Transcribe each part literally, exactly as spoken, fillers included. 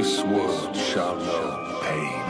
this world shall know pain.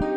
Bye.